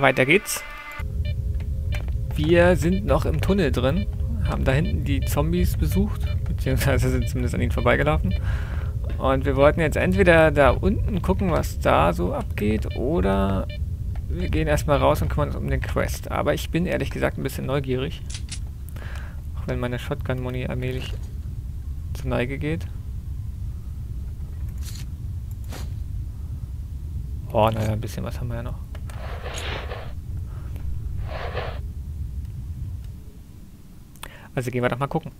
Weiter geht's. Wir sind noch im Tunnel drin, haben da hinten die Zombies besucht, beziehungsweise sind zumindest an ihnen vorbeigelaufen. Und wir wollten jetzt entweder da unten gucken, was da so abgeht, oder wir gehen erstmal raus und kümmern uns um den Quest. Aber ich bin ehrlich gesagt ein bisschen neugierig, auch wenn meine Shotgun-Muni allmählich zur Neige geht. Oh, naja, ein bisschen was haben wir ja noch. Also gehen wir doch mal gucken,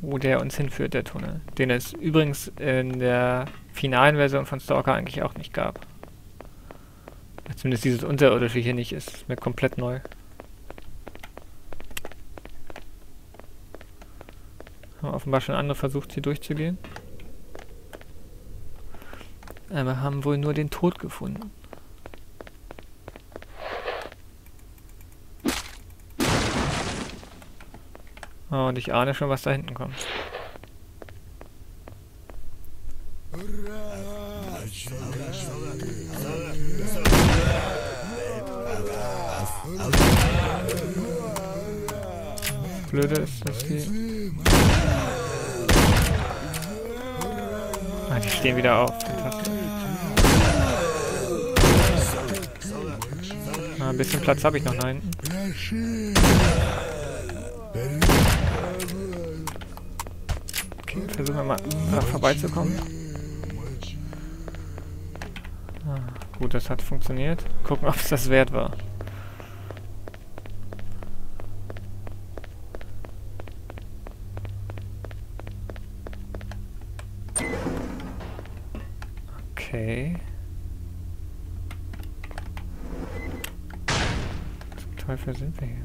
wo der uns hinführt, der Tunnel. Den es übrigens in der finalen Version von Stalker eigentlich auch nicht gab. Zumindest dieses Unterirdische hier nicht, ist mir komplett neu. Haben offenbar schon andere versucht, hier durchzugehen. Aber haben wohl nur den Tod gefunden. Oh, und ich ahne schon, was da hinten kommt. Blöde ist das hier. Ah, die stehen wieder auf. Ah, ein bisschen Platz habe ich noch da hinten. Versuchen wir mal vorbeizukommen. Ah, gut, das hat funktioniert. Gucken, ob es das wert war. Okay. Zum Teufel sind wir hier?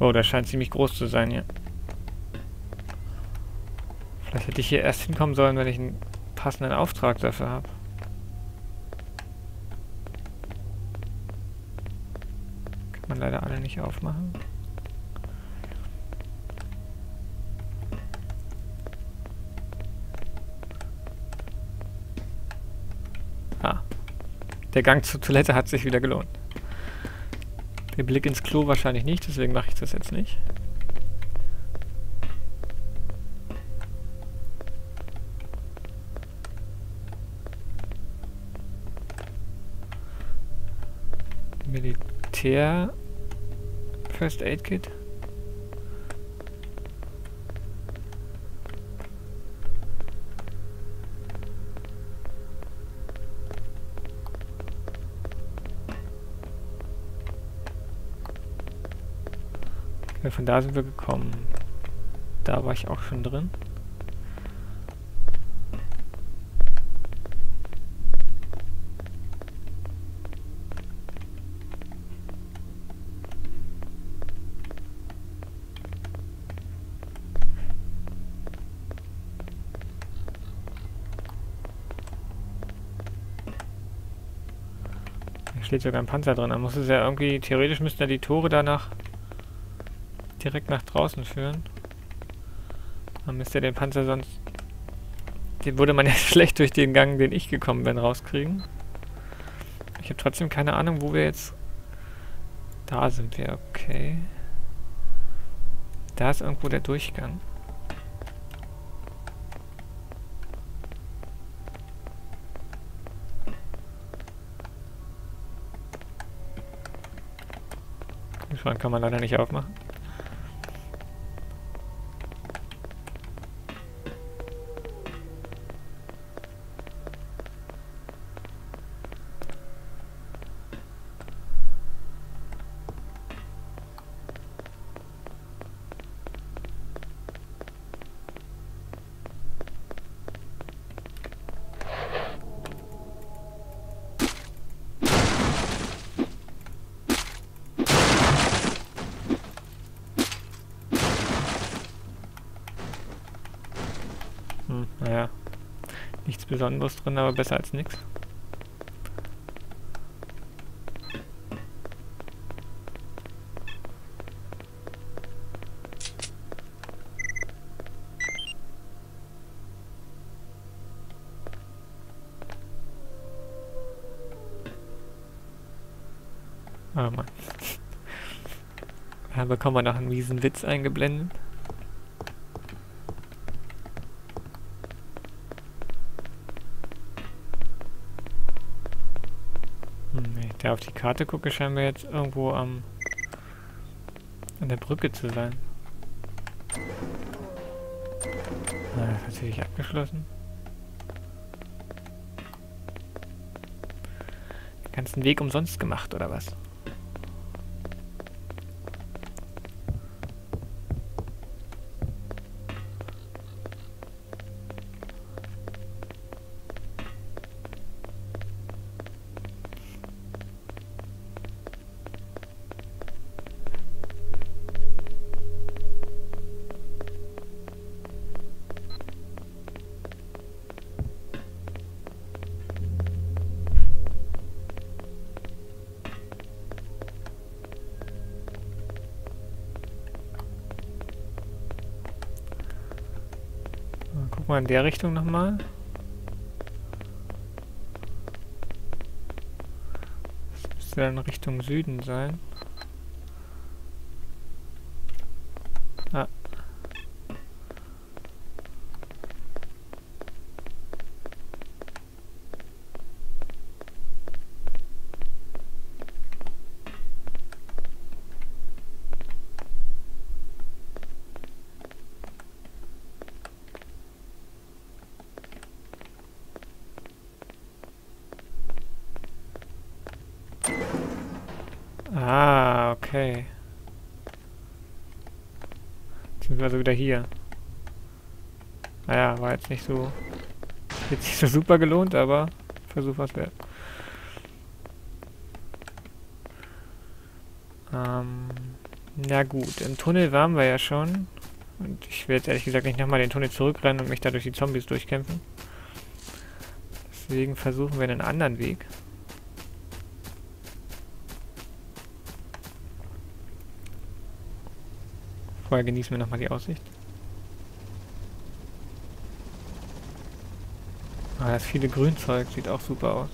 Oh, das scheint ziemlich groß zu sein hier. Vielleicht hätte ich hier erst hinkommen sollen, wenn ich einen passenden Auftrag dafür habe. Kann man leider alle nicht aufmachen. Ah. Der Gang zur Toilette hat sich wieder gelohnt. Der Blick ins Klo wahrscheinlich nicht, deswegen mache ich das jetzt nicht. Militär First Aid Kit. Von da sind wir gekommen. Da war ich auch schon drin. Da steht sogar ein Panzer drin. Da muss es ja irgendwie, theoretisch müssten ja die Tore danach direkt nach draußen führen. Man müsste den Panzer sonst... Den würde man ja schlecht durch den Gang, den ich gekommen bin, rauskriegen. Ich habe trotzdem keine Ahnung, wo wir jetzt... Da sind wir, okay. Da ist irgendwo der Durchgang. Den Schrank kann man leider nicht aufmachen. Naja, nichts Besonderes drin, aber besser als nichts. Oh Mann. Da bekommen wir noch einen riesen Witz eingeblendet. Wenn ich da auf die Karte gucke, scheinen wir jetzt irgendwo an der Brücke zu sein. Na, das ist natürlich abgeschlossen. Den ganzen Weg umsonst gemacht, oder was? Mal in der Richtung nochmal. Das müsste dann Richtung Süden sein. Ah. Ah, okay. Jetzt sind wir also wieder hier. Naja, war jetzt nicht so... Jetzt nicht so super gelohnt, aber... Versuch was wert. Na gut, im Tunnel waren wir ja schon. Und ich will jetzt ehrlich gesagt nicht nochmal den Tunnel zurückrennen und mich da durch die Zombies durchkämpfen. Deswegen versuchen wir einen anderen Weg. Vorher genießen wir nochmal die Aussicht. Ah, das viele Grünzeug sieht auch super aus.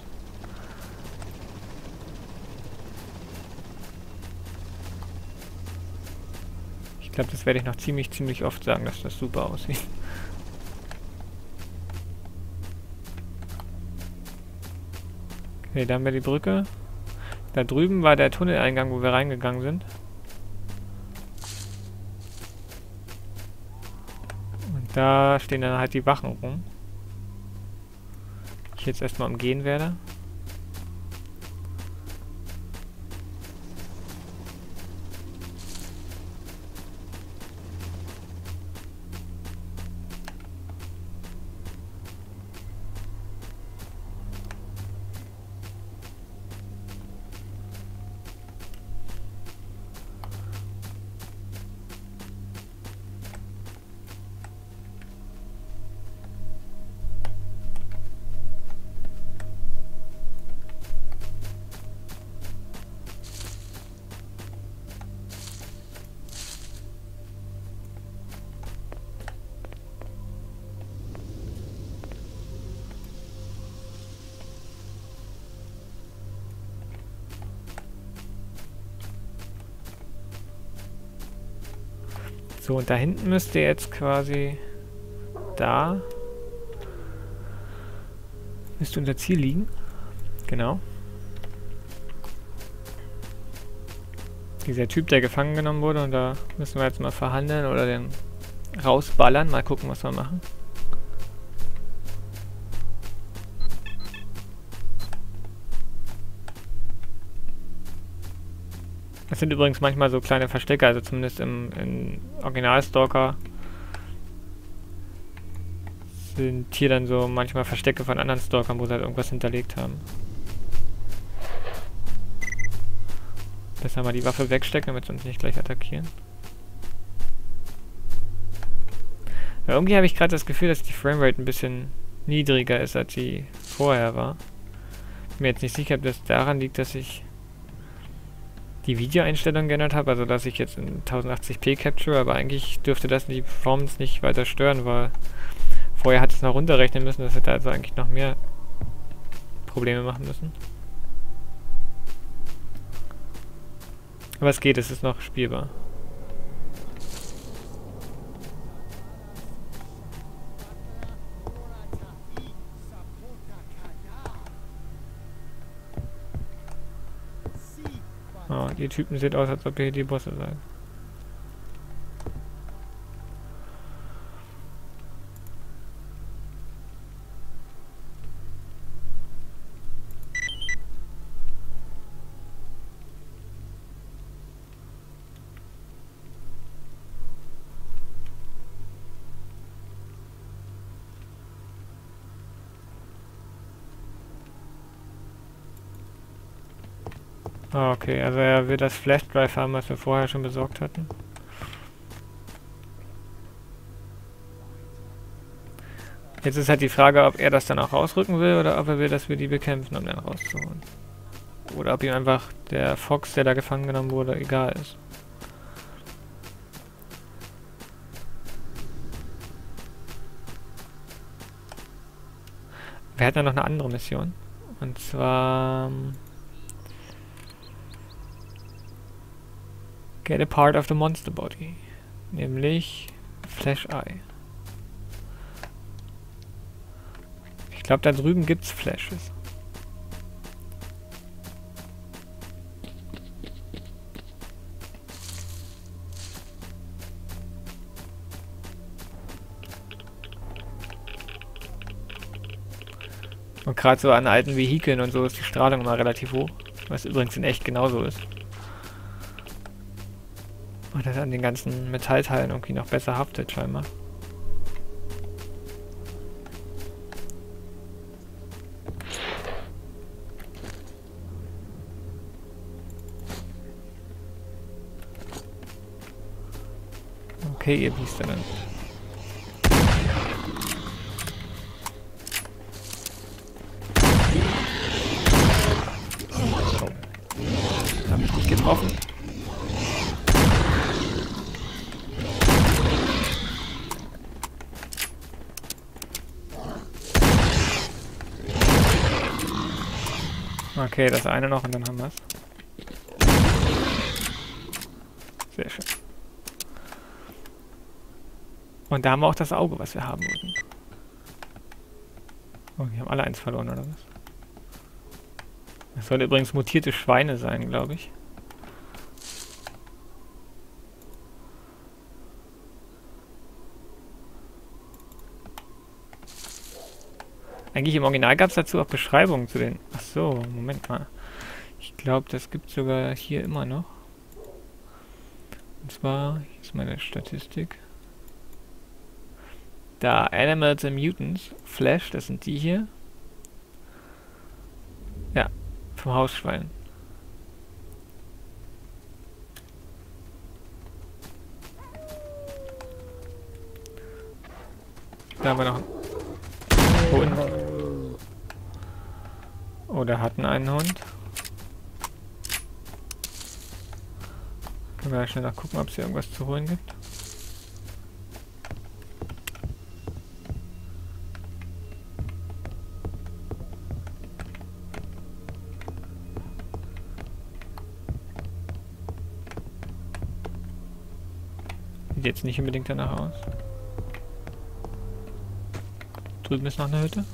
Ich glaube, das werde ich noch ziemlich oft sagen, dass das super aussieht. Okay, da haben wir die Brücke. Da drüben war der Tunneleingang, wo wir reingegangen sind. Da stehen dann halt die Wachen rum. Die ich jetzt erstmal umgehen werde. So, und da hinten müsste jetzt quasi da müsste unser Ziel liegen. Genau. Dieser Typ, der gefangen genommen wurde, und da müssen wir jetzt mal verhandeln oder den rausballern. Mal gucken, was wir machen. Es sind übrigens manchmal so kleine Verstecke, also zumindest im Original Stalker sind hier dann so manchmal Verstecke von anderen Stalkern, wo sie halt irgendwas hinterlegt haben. Besser mal die Waffe wegstecken, damit sie uns nicht gleich attackieren. Ja, irgendwie habe ich gerade das Gefühl, dass die Framerate ein bisschen niedriger ist, als sie vorher war. Bin mir jetzt nicht sicher, ob das daran liegt, dass ich die Videoeinstellung geändert habe, also dass ich jetzt in 1080p capture, aber eigentlich dürfte das die Performance nicht weiter stören, weil vorher hat es noch runterrechnen müssen, das hätte also eigentlich noch mehr Probleme machen müssen. Aber es geht, es ist noch spielbar. Oh, die Typen sehen aus, als ob hier die Bosse seien. Okay, also er will das Flash Drive haben, was wir vorher schon besorgt hatten. Jetzt ist halt die Frage, ob er das dann auch rausrücken will oder ob er will, dass wir die bekämpfen, um den rauszuholen. Oder ob ihm einfach der Fox, der da gefangen genommen wurde, egal ist. Wir hatten ja noch eine andere Mission. Und zwar... Get a part of the monster body. Nämlich Flash Eye. Ich glaube, da drüben gibt's Flashes. Und gerade so an alten Vehikeln und so ist die Strahlung immer relativ hoch. Was übrigens in echt genauso ist. Und das an den ganzen Metallteilen irgendwie noch besser haftet, scheinbar. Okay, ihr Biester dann. Oh. Hab ich dich getroffen? Okay, das eine noch und dann haben wir es. Sehr schön. Und da haben wir auch das Auge, was wir haben wollten. Oh, die haben alle eins verloren, oder was? Das sollen übrigens mutierte Schweine sein, glaube ich. Eigentlich im Original gab es dazu auch Beschreibungen zu den... Ach so, Moment mal. Ich glaube, das gibt es sogar hier immer noch. Und zwar, hier ist meine Statistik. Da, Animals and Mutants, Flash, das sind die hier. Ja, vom Hausschwein. Da haben wir noch... Hund. Oder hatten einen Hund. Können wir ja schnell noch gucken, ob es hier irgendwas zu holen gibt. Sieht jetzt nicht unbedingt danach aus. Drüben ist noch eine Hütte.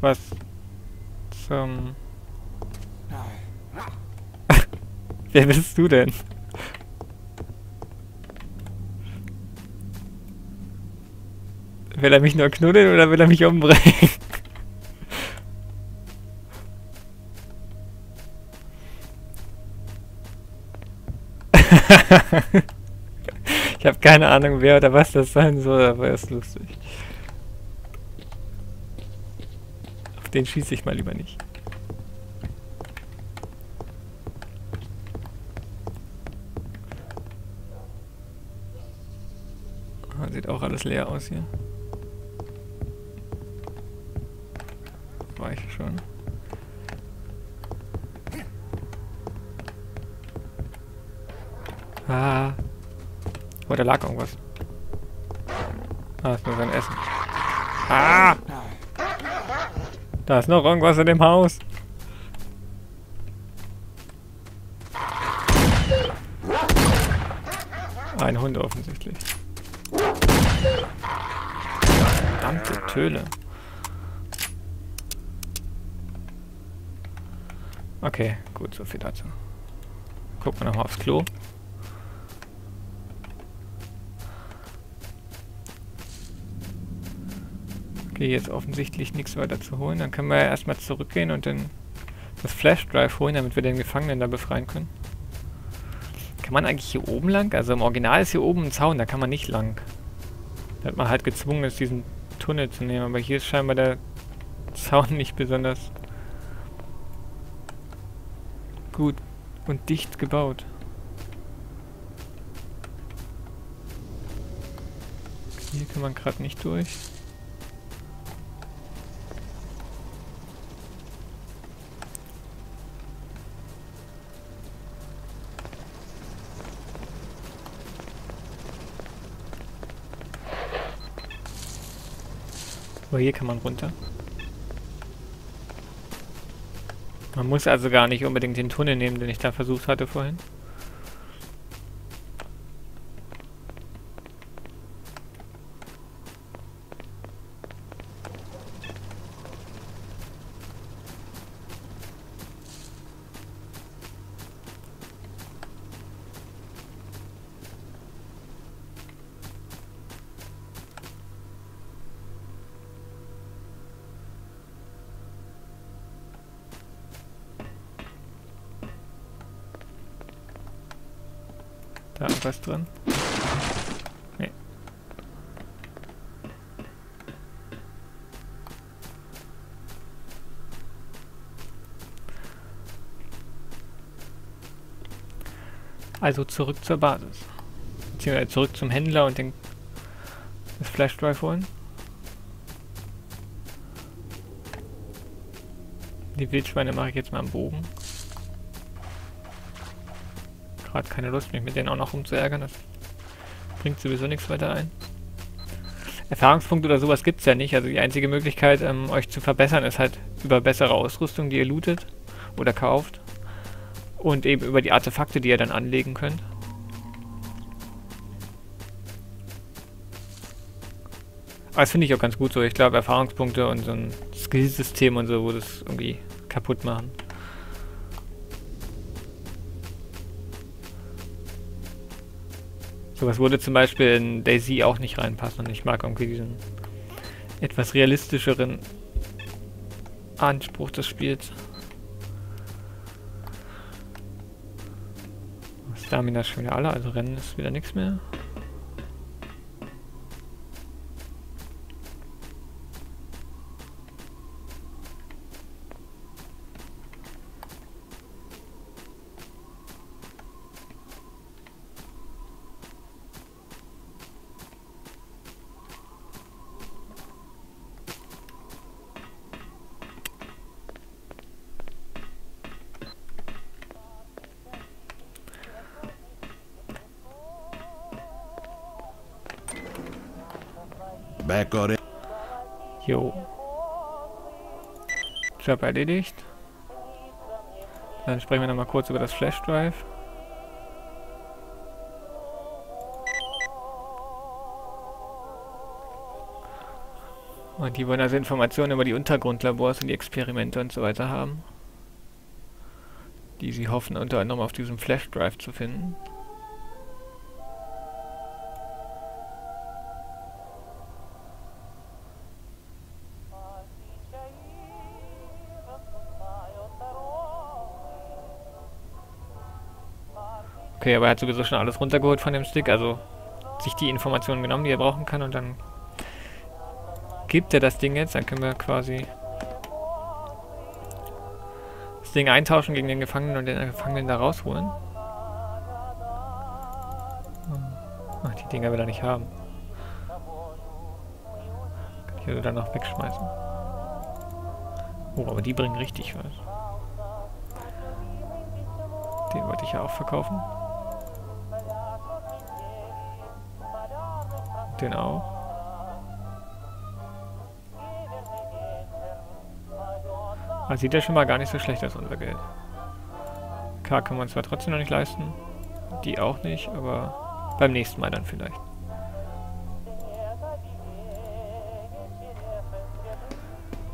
Was zum... Wer bist du denn? Will er mich nur knuddeln oder will er mich umbringen? Ich habe keine Ahnung, wer oder was das sein soll, aber er ist lustig. Auf den schieße ich mal lieber nicht. Oh, sieht auch alles leer aus hier. reicht schon. Ah. Oh, da lag irgendwas. Ah, ist nur sein Essen. Ah! Da ist noch irgendwas in dem Haus. Ein Hund offensichtlich. Verdammte Töle. Okay, gut, so viel dazu. Gucken wir nochmal aufs Klo. Okay, jetzt offensichtlich nichts weiter zu holen. Dann können wir ja erstmal zurückgehen und dann das Flash Drive holen, damit wir den Gefangenen da befreien können. Kann man eigentlich hier oben lang? Also im Original ist hier oben ein Zaun, da kann man nicht lang. Da hat man halt gezwungen ist, diesen Tunnel zu nehmen, aber hier ist scheinbar der Zaun nicht besonders gut und dicht gebaut. Hier kann man gerade nicht durch. Aber hier kann man runter. Man muss also gar nicht unbedingt den Tunnel nehmen, den ich da versucht hatte vorhin. Da ist was drin. Nee. Also zurück zur Basis. Beziehungsweise zurück zum Händler und das Flash Drive holen. Die Wildschweine mache ich jetzt mal am Bogen. Hat keine Lust, mich mit denen auch noch rumzuärgern. Das bringt sowieso nichts weiter ein. Erfahrungspunkte oder sowas gibt es ja nicht. Also die einzige Möglichkeit, euch zu verbessern, ist halt über bessere Ausrüstung, die ihr lootet oder kauft. Und eben über die Artefakte, die ihr dann anlegen könnt. Aber das finde ich auch ganz gut so. Ich glaube, Erfahrungspunkte und so ein Skillsystem und so, wo das irgendwie kaputt machen. Sowas würde zum Beispiel in DayZ auch nicht reinpassen und ich mag irgendwie diesen etwas realistischeren Anspruch des Spiels. Stamina ist schon wieder alle, also Rennen ist wieder nichts mehr. Jo. Job erledigt. Dann sprechen wir nochmal kurz über das Flash Drive. Und die wollen also Informationen über die Untergrundlabors und die Experimente und so weiter haben. Die sie hoffen unter anderem auf diesem Flash Drive zu finden. Okay, aber er hat sowieso schon alles runtergeholt von dem Stick, also sich die Informationen genommen, die er brauchen kann, und dann gibt er das Ding jetzt, dann können wir quasi das Ding eintauschen gegen den Gefangenen und den Gefangenen da rausholen. Ach, die Dinger will er nicht haben. Kann ich also dann noch wegschmeißen. Oh, aber die bringen richtig was. Den wollte ich ja auch verkaufen. Den auch. Also sieht ja schon mal gar nicht so schlecht aus, unser Geld. K können wir uns zwar trotzdem noch nicht leisten. Die auch nicht, aber beim nächsten Mal dann vielleicht.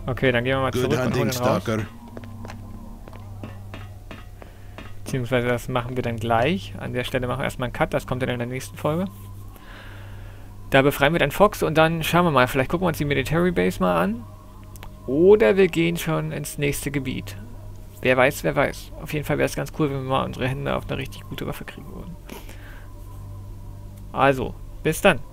Okay, dann gehen wir mal zurück und holen raus. Beziehungsweise das machen wir dann gleich. An der Stelle machen wir erstmal einen Cut, das kommt dann in der nächsten Folge. Da befreien wir dann Fox und dann schauen wir mal. Vielleicht gucken wir uns die Military Base mal an. Oder wir gehen schon ins nächste Gebiet. Wer weiß, wer weiß. Auf jeden Fall wäre es ganz cool, wenn wir mal unsere Hände auf eine richtig gute Waffe kriegen würden. Also, bis dann.